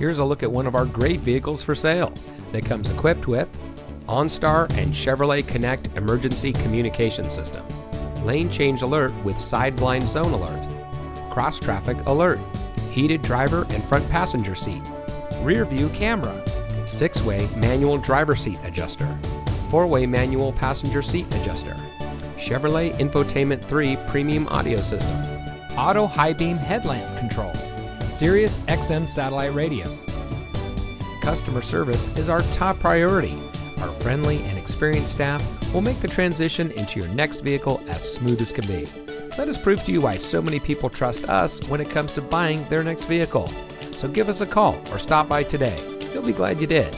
here's a look at one of our great vehicles for sale that comes equipped with OnStar and Chevrolet Connect emergency communication system, lane change alert with side blind zone alert, cross traffic alert, heated driver and front passenger seat, rear view camera, 6-way manual driver seat adjuster, 4-way manual passenger seat adjuster, Chevrolet Infotainment 3 premium audio system, auto high beam headlamp control, Sirius XM satellite radio. Customer service is our top priority. Our friendly and experienced staff will make the transition into your next vehicle as smooth as can be. Let us prove to you why so many people trust us when it comes to buying their next vehicle. So give us a call or stop by today. You'll be glad you did.